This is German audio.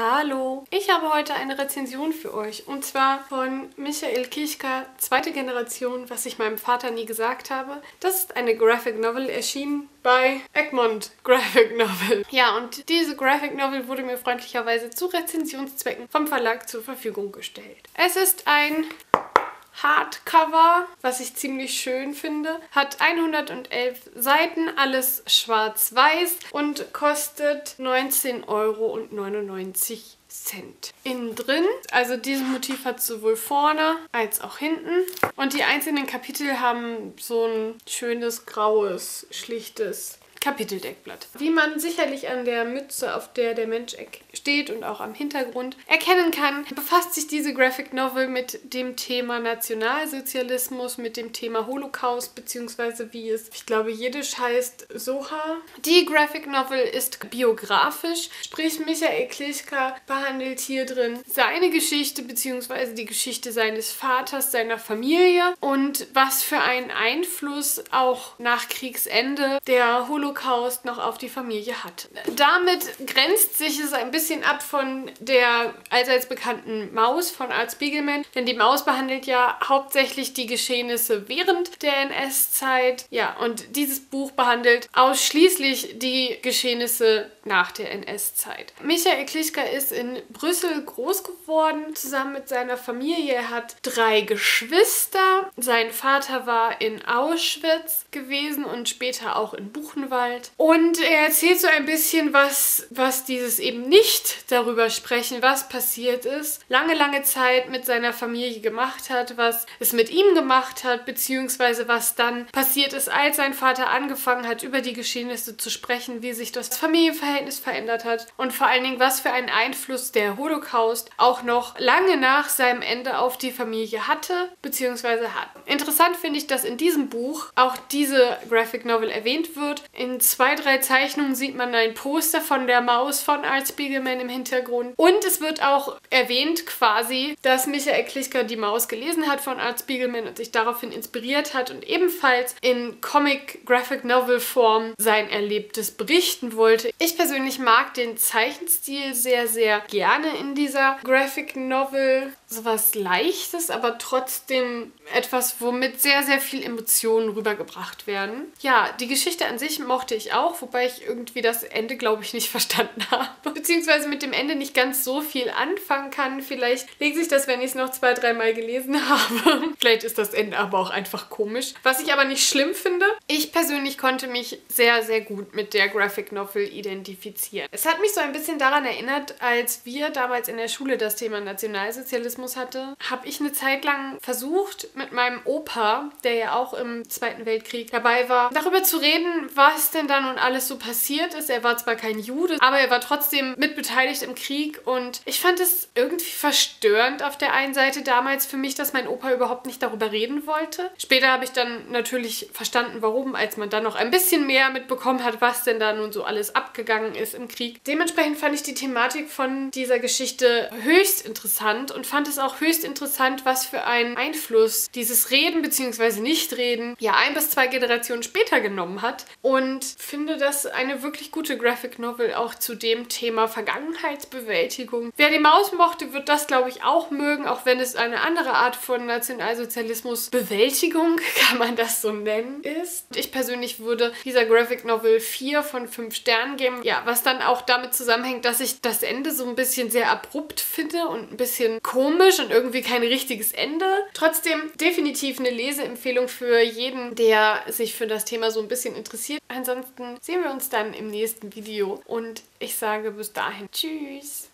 Hallo! Ich habe heute eine Rezension für euch und zwar von Michael Kichka, Zweite Generation, was ich meinem Vater nie gesagt habe. Das ist eine Graphic Novel, erschienen bei Egmont Graphic Novel. Ja, und diese Graphic Novel wurde mir freundlicherweise zu Rezensionszwecken vom Verlag zur Verfügung gestellt. Es ist ein Hardcover, was ich ziemlich schön finde, hat 111 Seiten, alles schwarz-weiß und kostet 19,99 €. Innen drin, also dieses Motiv hat sowohl vorne als auch hinten und die einzelnen Kapitel haben so ein schönes graues, schlichtes Kapiteldeckblatt. Wie man sicherlich an der Mütze, auf der der Mensch steht und auch am Hintergrund erkennen kann, befasst sich diese Graphic Novel mit dem Thema Nationalsozialismus, mit dem Thema Holocaust, beziehungsweise wie es, ich glaube, jiddisch heißt Soha. Die Graphic Novel ist biografisch, sprich Michael Kichka behandelt hier drin seine Geschichte, beziehungsweise die Geschichte seines Vaters, seiner Familie und was für einen Einfluss auch nach Kriegsende der Holocaust noch auf die Familie hat. Damit grenzt sich es ein bisschen ab von der allseits bekannten Maus von Art Spiegelman, denn die Maus behandelt ja hauptsächlich die Geschehnisse während der NS-Zeit. Ja, und dieses Buch behandelt ausschließlich die Geschehnisse nach der NS-Zeit. Michael Kichka ist in Brüssel groß geworden, zusammen mit seiner Familie. Er hat 3 Geschwister. Sein Vater war in Auschwitz gewesen und später auch in Buchenwald. Und er erzählt so ein bisschen, was dieses eben nicht darüber sprechen, was passiert ist, lange, lange Zeit mit seiner Familie gemacht hat, was es mit ihm gemacht hat, beziehungsweise was dann passiert ist, als sein Vater angefangen hat, über die Geschehnisse zu sprechen, wie sich das Familienverhältnis verändert hat und vor allen Dingen, was für einen Einfluss der Holocaust auch noch lange nach seinem Ende auf die Familie hatte, beziehungsweise hat. Interessant finde ich, dass in diesem Buch auch diese Graphic Novel erwähnt wird. In 2, 3 Zeichnungen sieht man ein Poster von der Maus von Art Spiegelman im Hintergrund. Und es wird auch erwähnt quasi, dass Michael Kichka die Maus gelesen hat von Art Spiegelman und sich daraufhin inspiriert hat und ebenfalls in Comic-Graphic-Novel-Form sein Erlebtes berichten wollte. Ich persönlich mag den Zeichenstil sehr, sehr gerne in dieser Graphic-Novel. Sowas Leichtes, aber trotzdem etwas, womit sehr, sehr viel Emotionen rübergebracht werden. Ja, die Geschichte an sich mochte ich auch, wobei ich irgendwie das Ende, glaube ich, nicht verstanden habe. Beziehungsweise mit dem Ende nicht ganz so viel anfangen kann. Vielleicht legt sich das, wenn ich es noch 2, 3 Mal gelesen habe. Vielleicht ist das Ende aber auch einfach komisch. Was ich aber nicht schlimm finde. Ich persönlich konnte mich sehr, sehr gut mit der Graphic Novel identifizieren. Es hat mich so ein bisschen daran erinnert, als wir damals in der Schule das Thema Nationalsozialismus hatte, habe ich eine Zeit lang versucht, mit meinem Opa, der ja auch im Zweiten Weltkrieg dabei war, darüber zu reden, was denn da nun alles so passiert ist. Er war zwar kein Jude, aber er war trotzdem mitbeteiligt im Krieg und ich fand es irgendwie verstörend auf der einen Seite damals für mich, dass mein Opa überhaupt nicht darüber reden wollte. Später habe ich dann natürlich verstanden, warum, als man dann noch ein bisschen mehr mitbekommen hat, was denn da nun so alles abgegangen ist im Krieg. Dementsprechend fand ich die Thematik von dieser Geschichte höchst interessant und fand es auch höchst interessant, was für einen Einfluss dieses Reden bzw. Nichtreden ja 1 bis 2 Generationen später genommen hat und finde das eine wirklich gute Graphic Novel auch zu dem Thema Vergangenheitsbewältigung. Wer die Maus mochte, wird das, glaube ich, auch mögen, auch wenn es eine andere Art von Nationalsozialismus Bewältigung, kann man das so nennen, ist. Und ich persönlich würde dieser Graphic Novel 4 von 5 Sternen geben. Ja, was dann auch damit zusammenhängt, dass ich das Ende so ein bisschen sehr abrupt finde und ein bisschen komisch und irgendwie kein richtiges Ende. Trotzdem definitiv eine Leseempfehlung für jeden, der sich für das Thema so ein bisschen interessiert. Ansonsten sehen wir uns dann im nächsten Video und ich sage bis dahin. Tschüss!